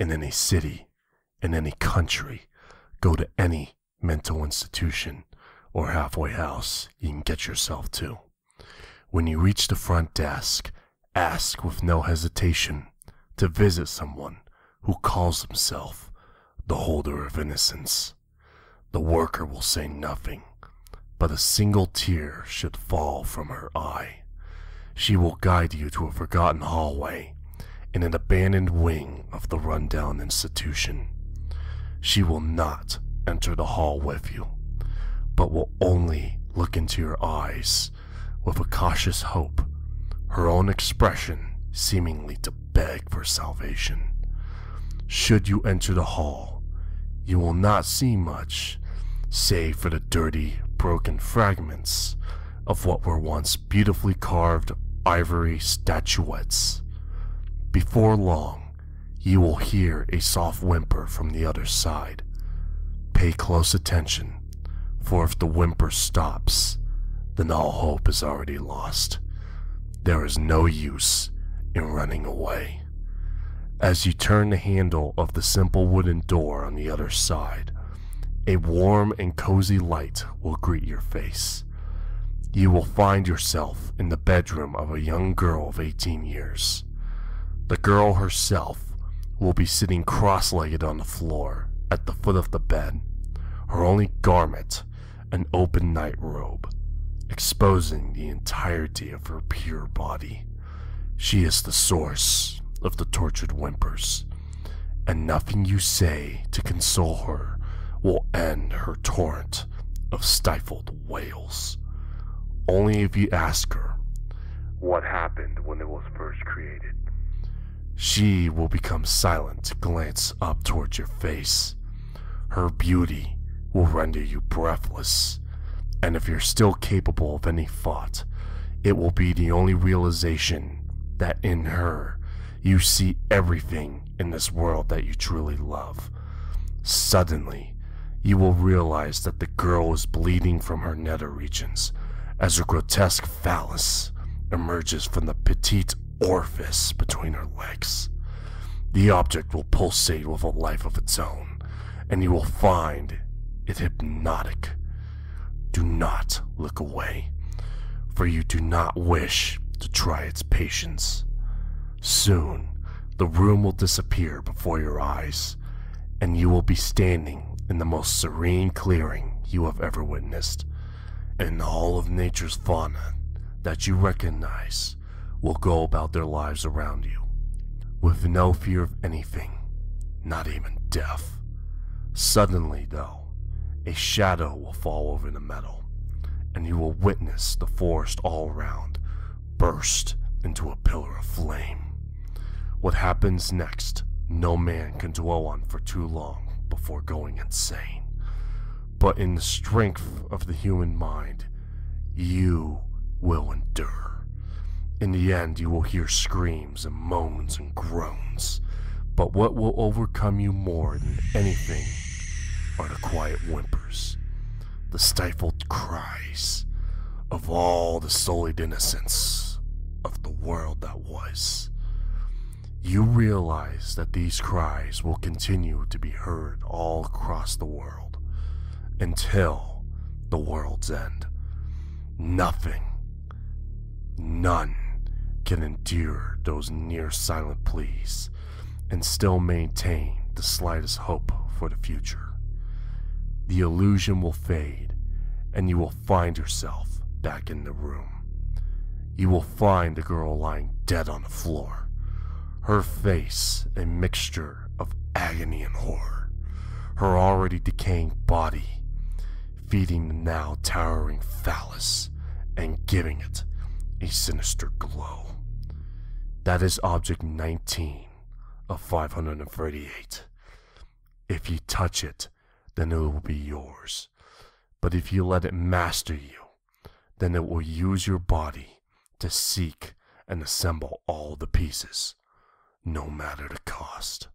in any city, in any country. Go to any mental institution or halfway house you can get yourself to. When you reach the front desk, ask with no hesitation to visit someone who calls himself the holder of innocence. The worker will say nothing, but a single tear should fall from her eye. She will guide you to a forgotten hallway in an abandoned wing of the rundown institution. She will not enter the hall with you, but will only look into your eyes with a cautious hope, her own expression seemingly to beg for salvation. Should you enter the hall, you will not see much, save for the dirty, broken fragments of what were once beautifully carved ivory statuettes. Before long, you will hear a soft whimper from the other side. Pay close attention, for if the whimper stops, then all hope is already lost. There is no use in running away. As you turn the handle of the simple wooden door on the other side, a warm and cozy light will greet your face. You will find yourself in the bedroom of a young girl of 18 years. The girl herself will be sitting cross-legged on the floor at the foot of the bed, her only garment an open night robe, exposing the entirety of her pure body. She is the source of the tortured whimpers, and nothing you say to console her will end her torrent of stifled wails. Only if you ask her what happened when it was first created, she will become silent to glance up towards your face. Her beauty will render you breathless, and if you're still capable of any thought, it will be the only realization that in her, you see everything in this world that you truly love. Suddenly, you will realize that the girl is bleeding from her nether regions as her grotesque phallus emerges from the petite orifice between her legs. The object will pulsate with a life of its own, and you will find it hypnotic. Do not look away, for you do not wish to try its patience. Soon, the room will disappear before your eyes, and you will be standing in the most serene clearing you have ever witnessed. And all of nature's fauna that you recognize will go about their lives around you, with no fear of anything, not even death. Suddenly, though, a shadow will fall over the metal, and you will witness the forest all around burst into a pillar of flame. What happens next, no man can dwell on for too long before going insane. But in the strength of the human mind, you will endure. In the end, you will hear screams and moans and groans, but what will overcome you more than anything are the quiet whimpers, the stifled cries of all the sullied innocence of the world that was. You realize that these cries will continue to be heard all across the world until the world's end. Nothing, none can endure those near silent pleas and still maintain the slightest hope for the future. The illusion will fade, and you will find yourself back in the room. You will find the girl lying dead on the floor, her face a mixture of agony and horror, her already decaying body feeding the now towering phallus and giving it a sinister glow. That is object 19 of 538. If you touch it, then it will be yours. But if you let it master you, then it will use your body to seek and assemble all the pieces, no matter the cost.